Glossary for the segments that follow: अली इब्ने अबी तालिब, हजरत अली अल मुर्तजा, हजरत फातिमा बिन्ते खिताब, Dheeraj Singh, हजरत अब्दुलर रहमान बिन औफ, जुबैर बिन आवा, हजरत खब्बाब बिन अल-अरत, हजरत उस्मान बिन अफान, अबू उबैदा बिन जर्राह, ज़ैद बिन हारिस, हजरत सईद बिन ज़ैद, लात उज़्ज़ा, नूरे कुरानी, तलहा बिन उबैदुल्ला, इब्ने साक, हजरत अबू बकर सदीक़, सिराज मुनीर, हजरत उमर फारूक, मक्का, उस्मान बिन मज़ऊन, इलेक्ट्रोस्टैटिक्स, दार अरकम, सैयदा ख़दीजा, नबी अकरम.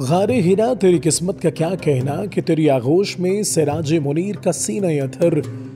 गारे हिरा तेरी किस्मत का क्या कहना कि तेरी आगोश में सिराज मुनीर का सीना अथर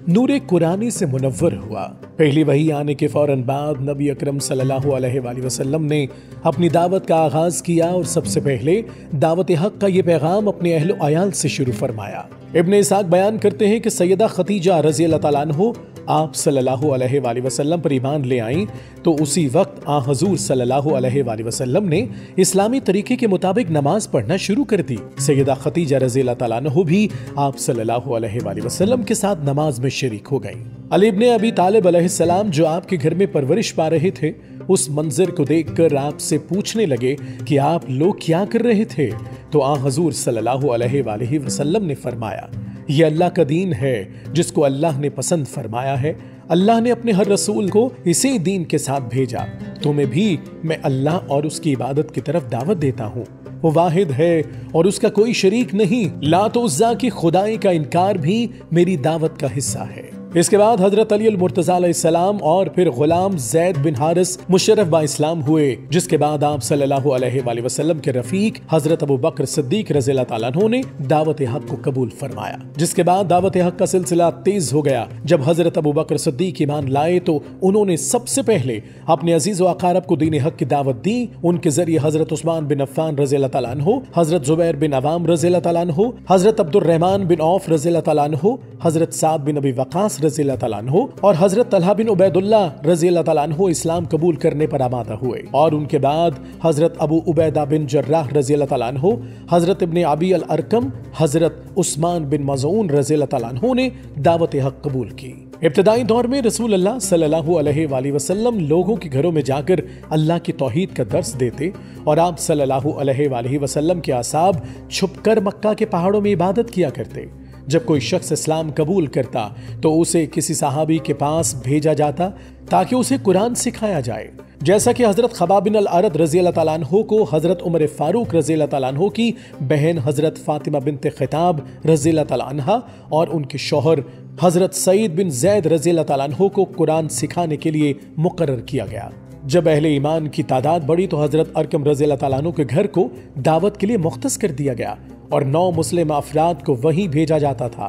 नूरे कुरानी से मुनव्वर हुआ। पहली वही आने के फौरन बाद नबी अकरम सल्लल्लाहु अलैहि वसल्लम ने अपनी दावत का आगाज किया और सबसे पहले दावत हक का ये पैगाम अपने अहल आयाल से शुरू फरमाया। इब्ने साक बयान करते हैं कि सैयदा ख़दीजा रज़ी अल्लाह तआला अन्हो आप सल्लल्लाहु अलैहि वसल्लम पर ईमान ले आईं तो उसी वक्त आ हजूर सल्लल्लाहु अलैहि वसल्लम ने इस्लामी तरीके के मुताबिक नमाज पढ़ना शुरू कर दी। सैयदा ख़दीजा रज़ी अल्लाह तआला अन्हो भी आप सल्लल्लाहु अलैहि वसल्लम के साथ नमाज में शरीक हो गईं। अली इब्ने अबी तालिब अलैहिस्सलाम जो आपके घर में परवरिश पा रहे थे उस मंजर को देखकर आपसे पूछने लगे कि आप लोग क्या कर रहे थे, तो आ हजूर सल्लल्लाहु अलैहि वसल्लम ने फरमाया यह अल्लाह का दीन है जिसको अल्लाह ने पसंद फरमाया है। अल्लाह ने अपने हर रसूल को इसी दीन के साथ भेजा, तुम्हें भी मैं अल्लाह और उसकी इबादत की तरफ दावत देता हूँ। वो वाहिद है और उसका कोई शरीक नहीं। लात उज़्ज़ा की खुदाई का इनकार भी मेरी दावत का हिस्सा है। इसके बाद हजरत अली अल मुर्तजा अलैहिस्सलाम और फिर गुलाम ज़ैद बिन हारिस मुशर्रफ बा इस्लाम हुए, जिसके बाद आप सल्लल्लाहु अलैहि वसल्लम के रफीक हजरत अबू बकर सदीक़ रज़ी अल्लाह तआला अन्हु ने दावत हक को कबूल फरमाया, जिसके बाद दावत हक का सिलसिला तेज हो गया। जब हजरत अबू बकर सदीक़ ईमान लाए तो उन्होंने सबसे पहले अपने अजीज व अकारब को दीन हक की दावत दी। उनके जरिए हजरत उस्मान बिन अफान रज़ी अल्लाह तआला अन्हु, हजरत जुबैर बिन आवा रज़ी अल्लाह तआला अन्हु, हजरत अब्दुलर रहमान बिन औफ रज़ी अल्लाह तआला अन्हु, हजरत सईद बिन रज़ी अल्लाह तआला अन्हु और हजरत तलहा बिन उबैदुल्ला रज़ी अल्लाह तआला अन्हु इस्लाम कबूल करने पर आमादा हुए। और उनके बाद हजरत अबू उबैदा बिन जर्राह रज़ी अल्लाह तआला अन्हु, हजरत इब्ने आबी अल अरकम, हजरत उस्मान बिन मज़ऊन रज़ी अल्लाह तआला अन्हु ने दावत हक कबूल की। इब्तदाई दौर में रसूल अल्लाह सल्लल्लाहु अलैहि वसल्लम लोगों के घरों में जाकर अल्लाह की तौहीद का दर्स देते और आप सल्लल्लाहु अलैहि वसल्लम के असाब छुपकर मक्का के पहाड़ों में इबादत किया करते। जब कोई शख्स इस्लाम कबूल करता तो उसे किसी सहाबी के पास भेजा जाता ताकि उसे कुरान सिखाया जाए, जैसा कि हजरत खब्बाब बिन अल-अरत रज़ी अल्लाह तआला अन्हो को हजरत उमर फारूक रज़ी अल्लाह तआला अन्हो की बहन हजरत फातिमा बिन्ते खिताब रज़ी अल्लाह तआला अन्हा और उनके शौहर हजरत सईद बिन ज़ैद रज़ी अल्लाह तआला अन्हो को कुरान सिखाने के लिए मुकर्रर किया गया। जब अहले ईमान की तादाद बढ़ी तो हजरत अरकम रज़ी अल्लाह तआला अन्हो के घर को दावत के लिए मुख्तस कर दिया गया और 9 मुस्लिम अफराद को वहीं भेजा जाता था।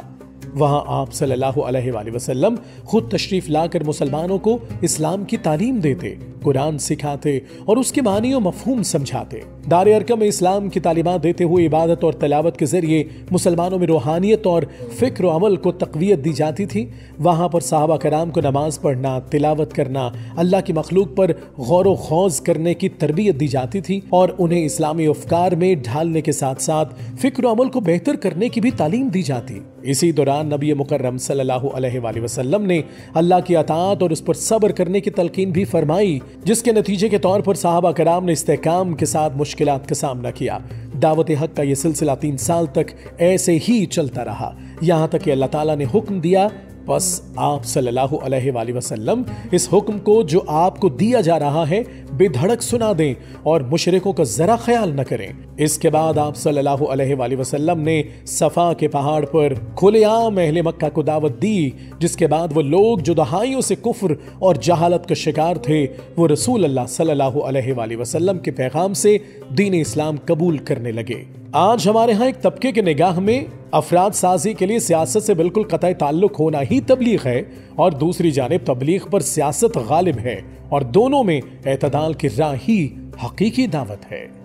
वहां आप सल्लल्लाहु अलैहि वसल्लम खुद तशरीफ लाकर मुसलमानों को इस्लाम की तालीम देते, कुरान सिखाते और उसके मानी और मफहूम समझाते। दार अरकम में इस्लाम की तालीमात देते हुए इबादत और तलावत के जरिए मुसलमानों में रूहानियत और फिक्र व अमल को तकवीयत दी जाती थी। वहाँ पर सहाबा कराम को नमाज पढ़ना, तिलावत करना, अल्लाह की मखलूक पर गौर व खौज करने की तरबियत दी जाती थी और उन्हें इस्लामी अफकार में ढालने के साथ साथ फिक्र व अमल को बेहतर करने की भी तालीम दी जाती। इसी दौरान नबी मुकर्रम सल्लल्लाहु अलैहि वसल्लम ने अल्लाह की अताअत और उस पर सब्र करने की तलकीन भी फरमाई, जिसके नतीजे के तौर पर साहबा कराम ने इस्तेकाम के साथ मुश्किलात का सामना किया। दावत हक का यह सिलसिला 3 साल तक ऐसे ही चलता रहा, यहाँ तक कि अल्लाह ताला ने हुक्म दिया, बस आप सल्लल्लाहु अलैहि वसल्लम इस हुक्म को जो आपको दिया जा रहा है बेधड़क सुना दें और मुशरिकों का जरा ख्याल न करें। इसके बाद आप सल्लल्लाहु अलैहि वसल्लम ने सफा के पहाड़ पर खुलेआम अहले मक्का को दावत दी, जिसके बाद वो लोग जो दहाइयों से कुफ्र और जहालत का शिकार थे वो रसूल अल्लाह सल्लल्लाहु अलैहि वसल्लम के पैगाम से दीन इस्लाम कबूल करने लगे। आज हमारे यहाँ एक तबके के निगाह में अफराद साजी के लिए सियासत से बिल्कुल कतई ताल्लुक होना ही तबलीग है और दूसरी जानिब तबलीग पर सियासत गालिब है और दोनों में एतदाल की राह ही हकीकी दावत है।